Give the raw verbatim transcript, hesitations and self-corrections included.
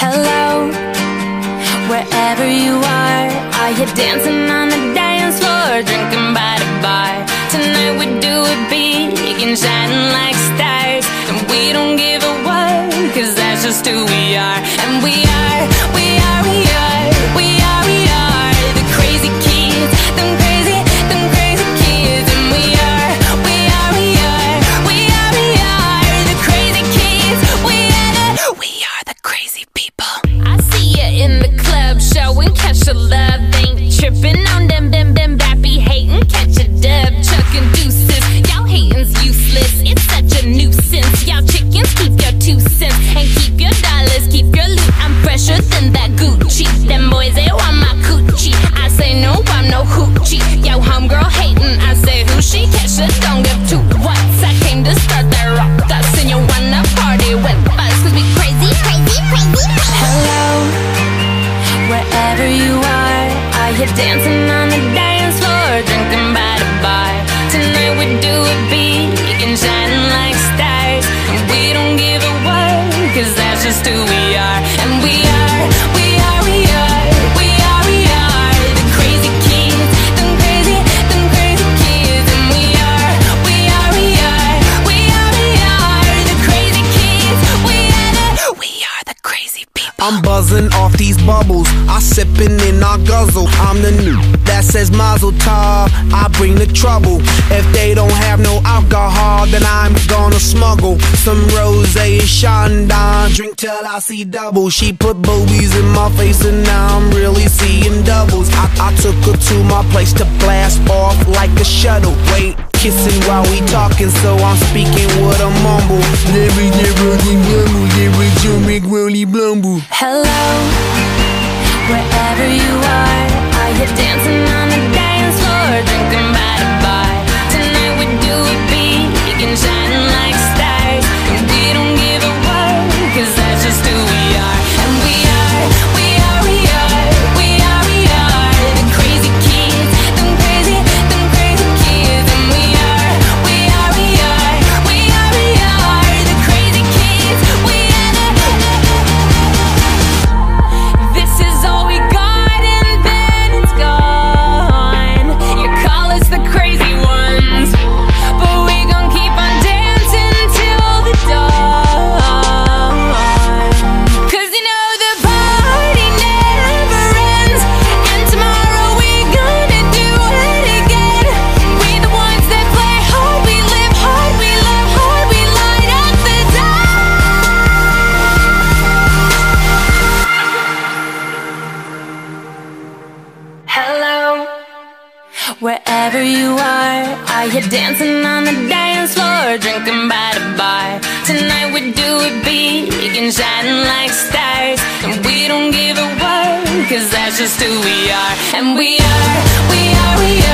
hello. Wherever you are, are you dancing on the dance floor, drinking by the bar? Tonight we do it big and shining like stars, and we don't give a what, cause that's just who we are. And we are, we are, we are, we are, we are the crazy kids, them crazy, them crazy kids. And we are, we are, we are, we are, we are the crazy kids. We are the, we are the crazy people. I see you in the club, showing catch your love, ain't tripping on them, them, them, bappy hating, catch a dub, chucking deuces. Y'all hating's useless, it's such a nuisance. Y'all chickens keep your two cents and keep your dollars, keep your loot. I'm fresher than that Gucci. Them boys, they want my coochie. I say no, I'm no hoochie. Yo, homegirl hating, I say who she catch her, don't give two whats. I came to start that rock dust, and you wanna party with us, cause we crazy, crazy, crazy. Hello, wherever you are, are you dancing on the dance floor, drinking by the bar? Tonight we do it big and shining like stars, and we don't give a what, cause that's just who we are. And we are, we are, we are, we are, we are the crazy kids, them crazy, them crazy kids. And we are, we are, we are, we are, we are the crazy kids. We are the, we are the crazy people. I'm buzzing off these bubbles, I sippin' and I guzzle. I'm the new that says Mazel Tov, I bring the trouble. If they don't have no alcohol, then I'm gonna smuggle some rosé and Chandon, drink till I see double. She put boobies in my face and now I'm really seeing doubles. I, I took her to my place to blast off like a shuttle. Wait, kissing while we talking, so I'm speaking with a mumble. Hello, wherever you are, are you dancing on the dance floor, drinking by the bar? Tonight we do it big and shining like stars, and we don't give a word, cause that's just who we are. And we are, we are, we are, we are, we are the crazy kids, them crazy, them crazy kids. And we are, we are, we are, we are, we are the crazy kids. We are the, this is all we got and then it's gone. You call us the crazy ones, but we gon' keep on dancing till the dawn. Cause you know the party never ends, and tomorrow we're gonna do it again. We're the ones that play hard, we live hard, we love hard, we light up the dark. Hello, wherever you are, are you dancing on the dance floor, drinking by the bar? Tonight we do it big and shining like stars, and we don't give a what, cause that's just who we are. And we are, we are, we are.